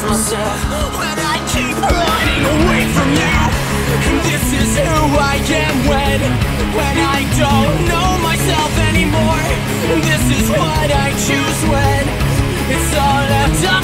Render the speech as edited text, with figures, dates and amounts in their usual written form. trust myself when I keep running away from you. And this is who I am when I don't know myself anymore. And this is what I choose when it's all left up.